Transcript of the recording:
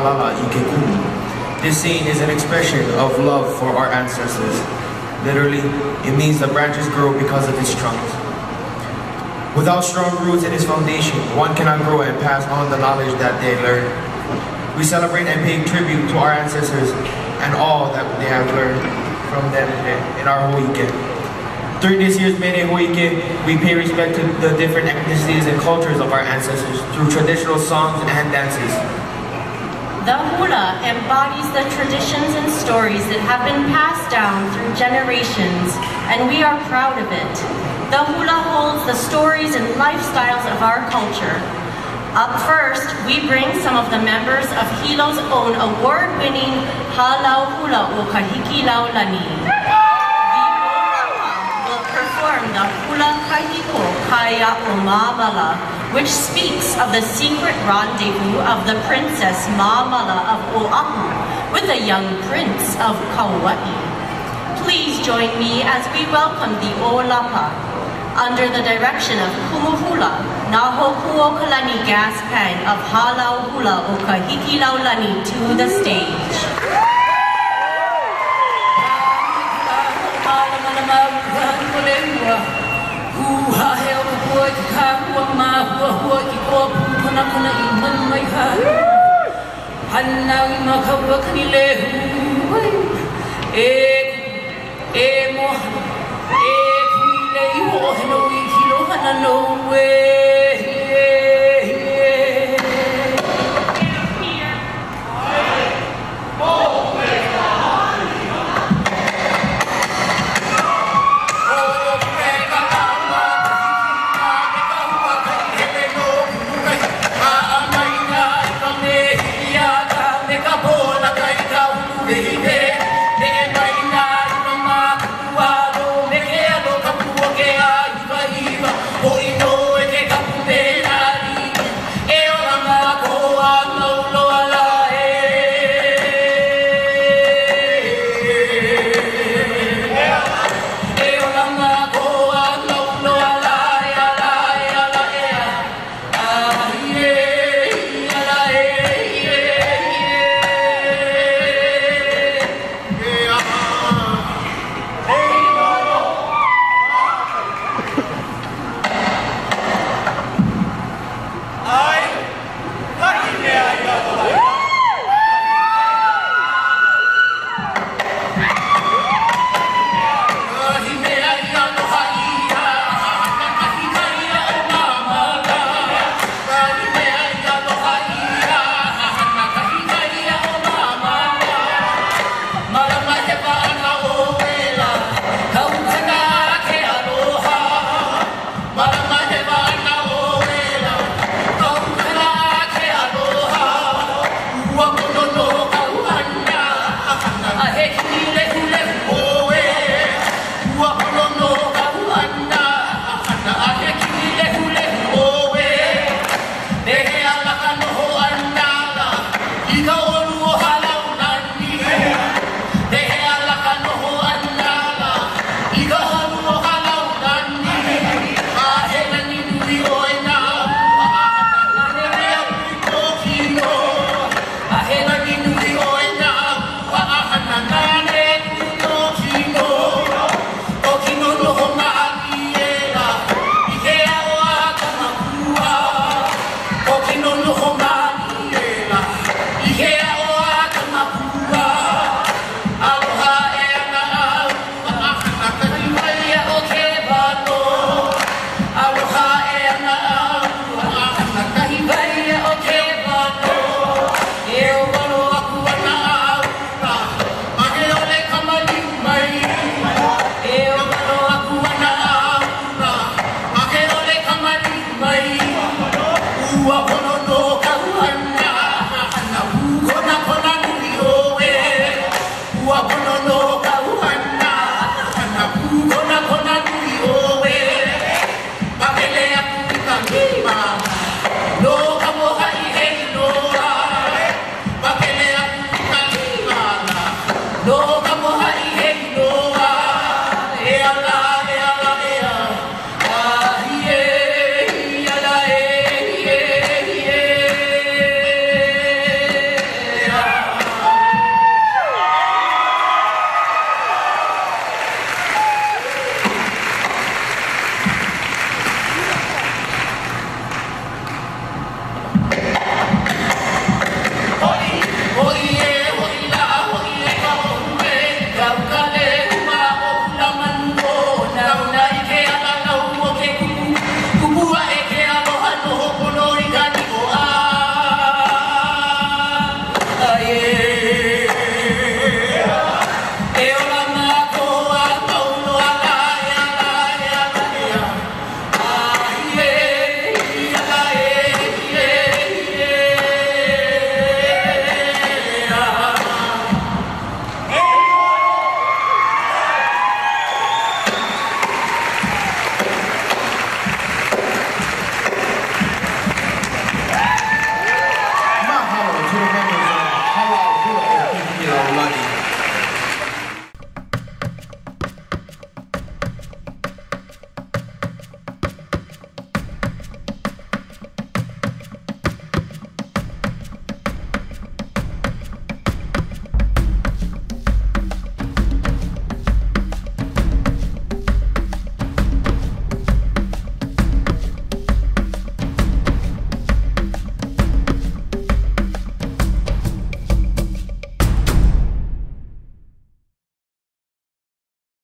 Hālau Hula. This scene is an expression of love for our ancestors. Literally, it means the branches grow because of its trunks. Without strong roots in its foundation, one cannot grow and pass on the knowledge that they learn. We celebrate and pay tribute to our ancestors and all that they have learned from them in our Ho'ike. During this year's Mene Ho'ike, we pay respect to the different ethnicities and cultures of our ancestors through traditional songs and dances. The hula embodies the traditions and stories that have been passed down through generations, and we are proud of it. The hula holds the stories and lifestyles of our culture. Up first, we bring some of the members of Hālau's own award-winning Hālau Hula 'O Kahikilaulani. The Olapa will perform the Hula Kahiko Kai A'o Māmala, which speaks of the secret rendezvous of the Princess Māmala of Olapa with the young prince of Kaua'i. Please join me as we welcome the Olapa, under the direction of Kumuhula Nahokuokalani Gaspang of Hālau Hula 'O Kahikilaulani to the stage.